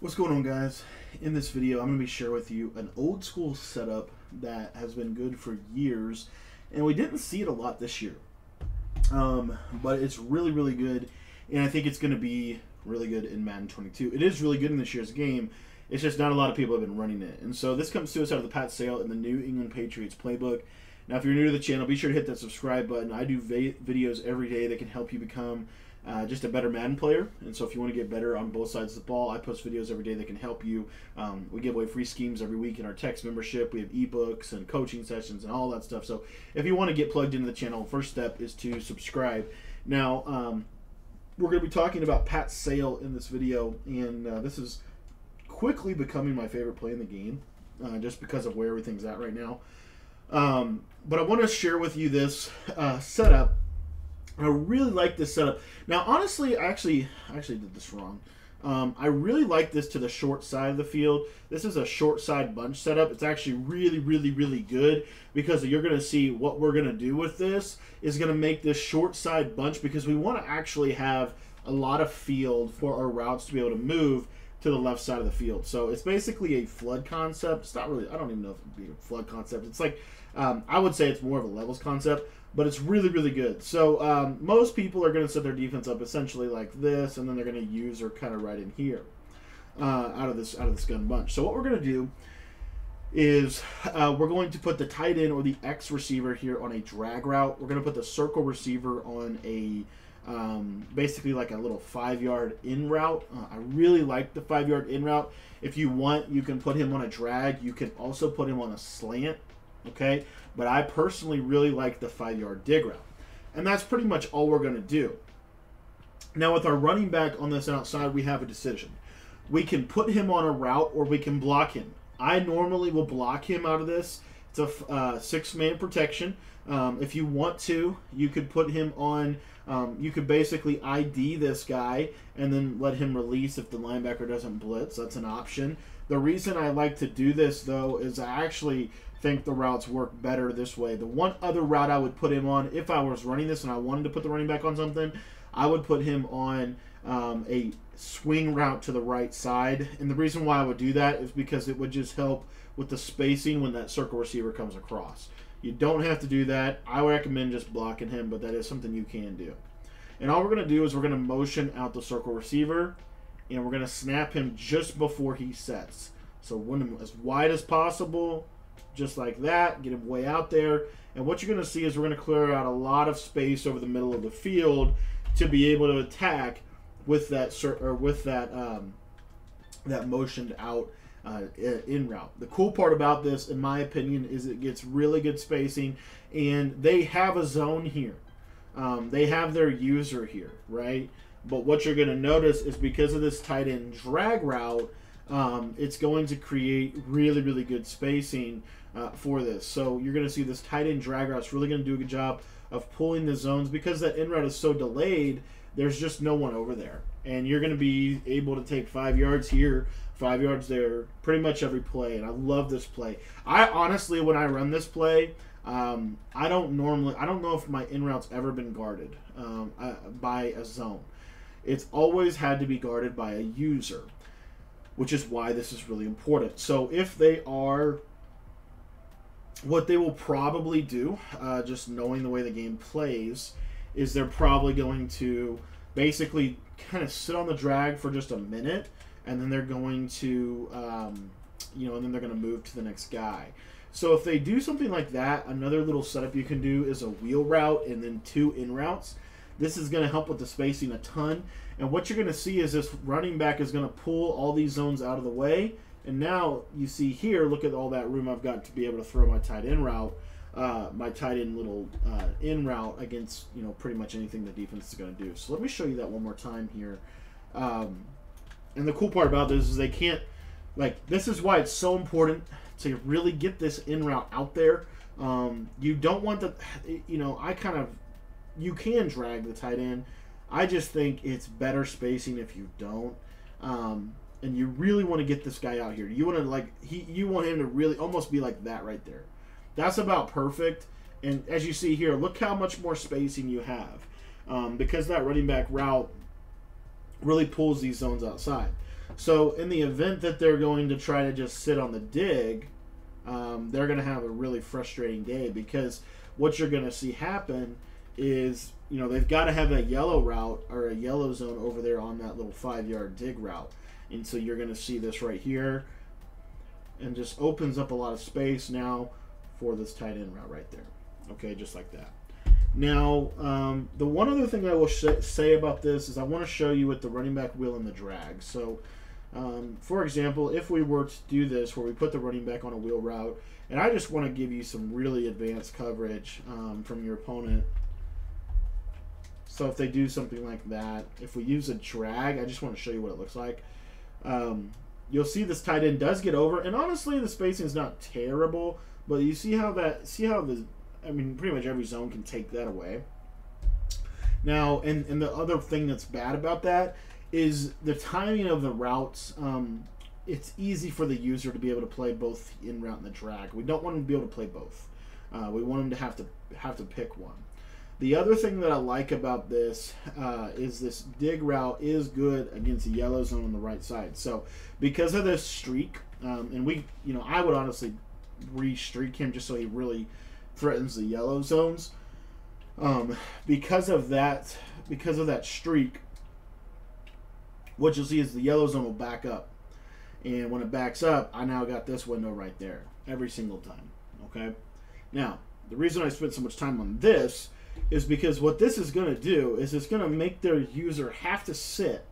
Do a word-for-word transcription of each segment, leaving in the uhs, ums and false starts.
What's going on, guys? In this video, I'm going to be sharing with you an old school setup that has been good for years, and we didn't see it a lot this year, um, but it's really, really good, and I think it's going to be really good in Madden twenty-two. It is really good in this year's game. It's just not a lot of people have been running it, and so this comes to us out of the Pat Sale and the New England Patriots playbook. Now, if you're new to the channel, be sure to hit that subscribe button. I do va videos every day that can help you become Uh, just a better Madden player, and so if you want to get better on both sides of the ball, I post videos every day that can help you. Um, we give away free schemes every week in our text membership. We have ebooks and coaching sessions and all that stuff. So if you want to get plugged into the channel, first step is to subscribe. Now um, we're going to be talking about Pat Sale in this video, and uh, this is quickly becoming my favorite play in the game, uh, just because of where everything's at right now. Um, but I want to share with you this uh, setup. I really like this setup. Now, honestly, I actually, I actually did this wrong. Um, I really like this to the short side of the field. This is a short side bunch setup. It's actually really, really, really good because you're going to see what we're going to do with this is going to make this short side bunch, because we want to actually have a lot of field for our routes to be able to move to the left side of the field. So it's basically a flood concept. It's not really, I don't even know if it would be a flood concept. It's like, um, I would say it's more of a levels concept, but it's really, really good. So um, most people are going to set their defense up essentially like this, and then they're going to use or kind of right in here uh, out of this out of this gun bunch. So what we're going to do is uh, we're going to put the tight end or the X receiver here on a drag route. We're going to put the circle receiver on a Um, basically like a little five-yard in route. Uh, I really like the five-yard in route. If you want, you can put him on a drag. You can also put him on a slant, okay? But I personally really like the five-yard dig route. And that's pretty much all we're going to do. Now with our running back on this outside, we have a decision. We can put him on a route or we can block him. I normally will block him out of this. It's a uh, six-man protection. Um, if you want to, you could put him on... Um, you could basically I D this guy and then let him release if the linebacker doesn't blitz. That's an option. The reason I like to do this, though, is I actually think the routes work better this way. The one other route I would put him on, if I was running this and I wanted to put the running back on something, I would put him on um, a swing route to the right side. And the reason why I would do that is because it would just help with the spacing when that circle receiver comes across. You don't have to do that. I would recommend just blocking him, but that is something you can do. And all we're going to do is we're going to motion out the circle receiver, and we're going to snap him just before he sets. So run him as wide as possible, just like that. Get him way out there. And what you're going to see is we're going to clear out a lot of space over the middle of the field to be able to attack with that or with that um, that motioned out Uh, in route. The cool part about this, in my opinion, is it gets really good spacing, and they have a zone here. Um, they have their user here, right? But what you're going to notice is because of this tight end drag route, um, it's going to create really, really good spacing uh, for this. So you're going to see this tight end drag route. It's really going to do a good job of pulling the zones because that in route is so delayed. There's just no one over there, and you're going to be able to take five yards here, five yards there, pretty much every play. And I love this play. I honestly, when I run this play, um, I don't normally, I don't know if my in route's ever been guarded um, uh, by a zone. It's always had to be guarded by a user, which is why this is really important. So if they are, what they will probably do, uh, just knowing the way the game plays, is they're probably going to basically kind of sit on the drag for just a minute, and then they're going to, um, you know, and then they're going to move to the next guy. So if they do something like that, another little setup you can do is a wheel route and then two in routes. This is going to help with the spacing a ton. And what you're going to see is this running back is going to pull all these zones out of the way. And now you see here, look at all that room I've got to be able to throw my tight end route. Uh, my tight end little uh, in route against, you know, pretty much anything the defense is going to do. So let me show you that one more time here. Um, and the cool part about this is they can't, like, this is why it's so important to really get this in route out there. Um, you don't want the, you know, I kind of, you can drag the tight end. I just think it's better spacing if you don't. Um, and you really want to get this guy out here. You want to, like, he, you want him to really almost be like that right there. That's about perfect, and as you see here, look how much more spacing you have um, because that running back route really pulls these zones outside. So in the event that they're going to try to just sit on the dig, um, they're going to have a really frustrating day, because what you're going to see happen is, you know, they've got to have a yellow route or a yellow zone over there on that little five-yard dig route. And so you're going to see this right here, and just opens up a lot of space now for this tight end route right there. Okay, just like that. Now, um, the one other thing I will sh say about this is I want to show you with the running back wheel and the drag. So, um, for example, if we were to do this where we put the running back on a wheel route, and I just want to give you some really advanced coverage um, from your opponent. So if they do something like that, if we use a drag, I just want to show you what it looks like. Um, you'll see this tight end does get over, and honestly, the spacing is not terrible, but you see how that, see how the, I mean, pretty much every zone can take that away. Now, and, and the other thing that's bad about that is the timing of the routes. Um, it's easy for the user to be able to play both the in route and the drag. We don't want them to be able to play both. Uh, we want them to have to have to pick one. The other thing that I like about this uh, is this dig route is good against the yellow zone on the right side. So because of this streak, um, and we, you know, I would honestly re-streak him just so he really threatens the yellow zones. Um, because of that, because of that streak, what you'll see is the yellow zone will back up, and when it backs up, I now got this window right there every single time. Okay. Now the reason I spent so much time on this is because what this is going to do is it's going to make their user have to sit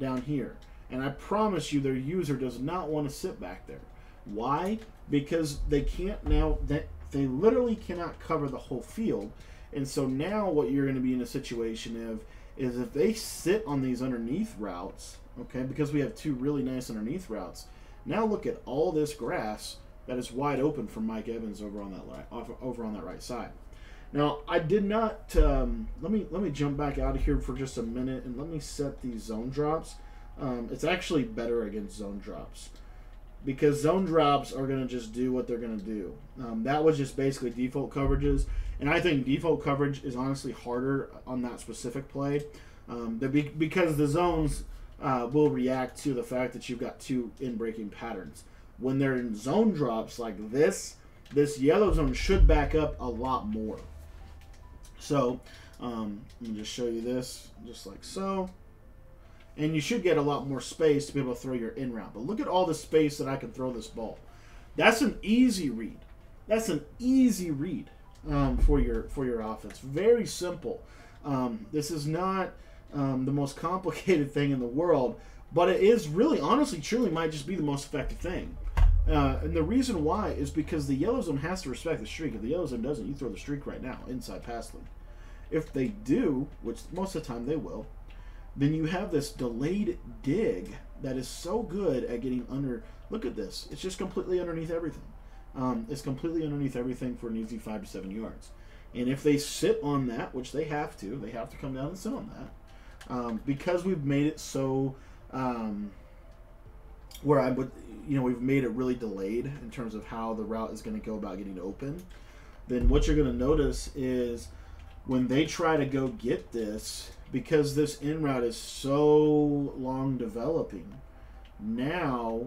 down here. And I promise you their user does not want to sit back there. Why? Because they can't now, they, they literally cannot cover the whole field. And so now what you're going to be in a situation of is if they sit on these underneath routes, okay, because we have two really nice underneath routes, now look at all this grass that is wide open for Mike Evans over on that, li over on that right side. Now, I did not, um, let me let me jump back out of here for just a minute and let me set these zone drops. Um, it's actually better against zone drops, because zone drops are going to just do what they're going to do. Um, that was just basically default coverages, and I think default coverage is honestly harder on that specific play um, because the zones uh, will react to the fact that you've got two in-breaking patterns. When they're in zone drops like this, this yellow zone should back up a lot more. So um, let me just show you this, just like so. And you should get a lot more space to be able to throw your in route. But look at all the space that I can throw this ball. That's an easy read. That's an easy read um, for your for your offense. Very simple. Um, this is not um, the most complicated thing in the world, but it is really, honestly, truly might just be the most effective thing. Uh, and the reason why is because the yellow zone has to respect the streak. If the yellow zone doesn't, you throw the streak right now, inside pass lane. If they do, which most of the time they will, then you have this delayed dig that is so good at getting under. Look at this. It's just completely underneath everything. Um, it's completely underneath everything for an easy five to seven yards. And if they sit on that, which they have to, they have to come down and sit on that. Um, because we've made it so... Um, where I would, you know, we've made it really delayed in terms of how the route is going to go about getting open, then what you're going to notice is when they try to go get this, because this in route is so long developing, now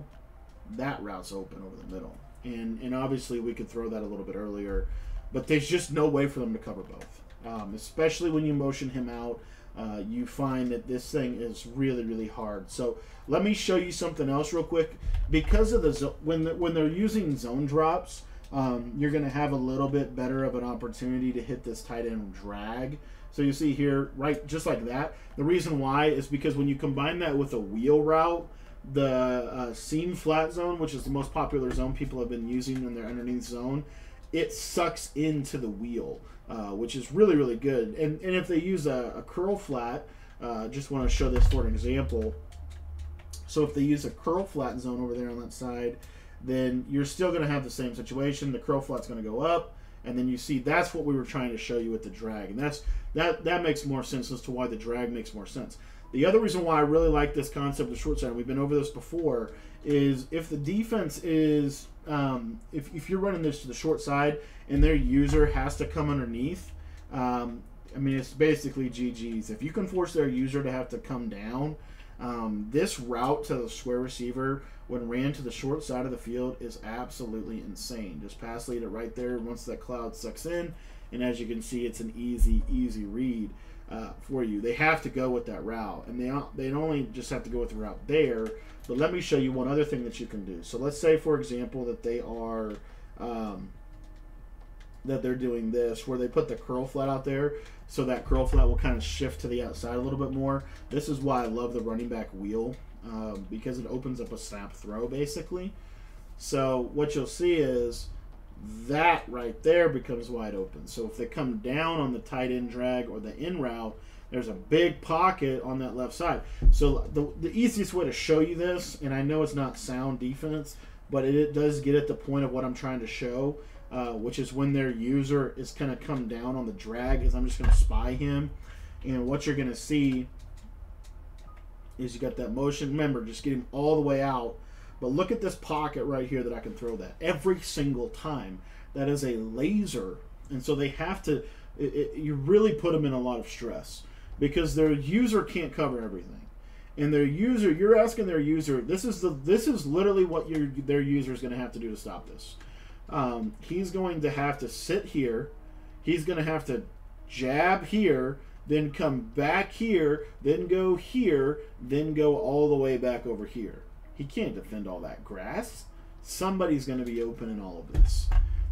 that route's open over the middle. And, and obviously we could throw that a little bit earlier, but there's just no way for them to cover both, um, especially when you motion him out. Uh, you find that this thing is really, really hard. So let me show you something else real quick. Because of the when the, when they're using zone drops, um, you're going to have a little bit better of an opportunity to hit this tight end drag. So you see here, right, just like that. The reason why is because when you combine that with a wheel route, the uh, seam flat zone, which is the most popular zone people have been using in their underneath zone, it sucks into the wheel, uh, which is really, really good. And, and if they use a, a curl flat, uh, just want to show this for an example. So if they use a curl flat zone over there on that side, then you're still going to have the same situation. The curl flat's going to go up, and then you see that's what we were trying to show you with the drag. And that's that, that makes more sense as to why the drag makes more sense. The other reason why I really like this concept of short side, and we've been over this before, is if the defense is... Um, if, if you're running this to the short side and their user has to come underneath, um, I mean, it's basically G G's. If you can force their user to have to come down, Um, this route to the square receiver when ran to the short side of the field is absolutely insane. Just pass lead it right there once that cloud sucks in, and as you can see, it's an easy, easy read uh, for you. They have to go with that route, and they don't, they don't only just have to go with the route there, but let me show you one other thing that you can do. So let's say, for example, that they are um, that they're doing this, where they put the curl flat out there. So that curl flat will kind of shift to the outside a little bit more. This is why I love the running back wheel, um, because it opens up a snap throw basically. So what you'll see is that right there becomes wide open. So if they come down on the tight end drag or the in route, there's a big pocket on that left side. So the, the easiest way to show you this, and I know it's not sound defense, but it, it does get at the point of what I'm trying to show, Uh, which is when their user is going to come down on the drag, is I'm just going to spy him. And what you're going to see is you got that motion. Remember, just get him all the way out. But look at this pocket right here that I can throw that every single time. That is a laser. And so they have to, it, it, you really put them in a lot of stress because their user can't cover everything. And their user, you're asking their user, this is, the, this is literally what your, their user is going to have to do to stop this. Um, he's going to have to sit here, he's going to have to jab here, then come back here, then go here, then go all the way back over here. He can't defend all that grass. Somebody's going to be open in all of this.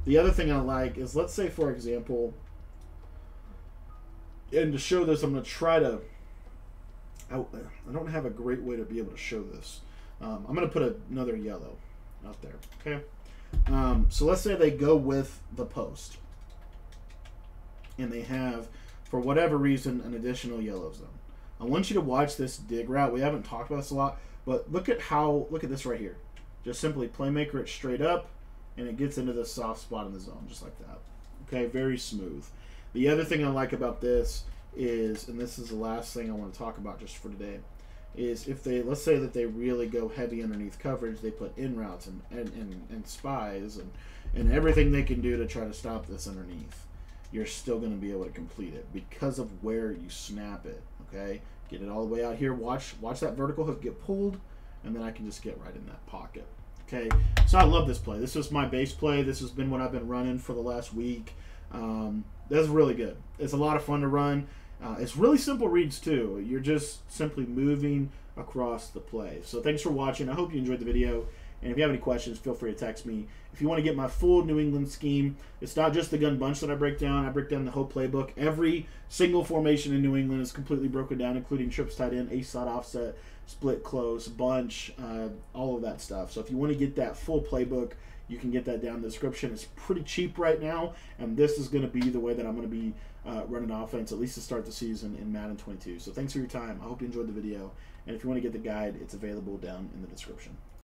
The other thing I like is, let's say for example, and to show this, I'm going to try to, I, I don't have a great way to be able to show this. Um, I'm going to put a, another yellow out there, okay? Um, so let's say they go with the post and they have, for whatever reason, an additional yellow zone. I want you to watch this dig route. We haven't talked about this a lot, but look at how, look at this right here. Just simply playmaker it straight up and it gets into the soft spot in the zone, just like that. Okay, very smooth. The other thing I like about this is, and this is the last thing I want to talk about just for today, is if they, let's say that they really go heavy underneath coverage, they put in routes and, and, and, and spies and, and everything they can do to try to stop this underneath, you're still going to be able to complete it because of where you snap it, okay? Get it all the way out here. Watch, watch that vertical hook get pulled, and then I can just get right in that pocket, okay? So I love this play. This is my base play. This has been what I've been running for the last week. Um, that's really good. It's a lot of fun to run. Uh, it's really simple reads too. You're just simply moving across the play. So thanks for watching. I hope you enjoyed the video. And if you have any questions, feel free to text me. If you want to get my full New England scheme, it's not just the gun bunch that I break down. I break down the whole playbook. Every single formation in New England is completely broken down, including trips tight end, ace side offset, split close, bunch, uh, all of that stuff. So if you want to get that full playbook, you can get that down in the description. It's pretty cheap right now, and this is going to be the way that I'm going to be uh, running offense, at least to start the season in Madden twenty-two. So thanks for your time. I hope you enjoyed the video, and if you want to get the guide, it's available down in the description.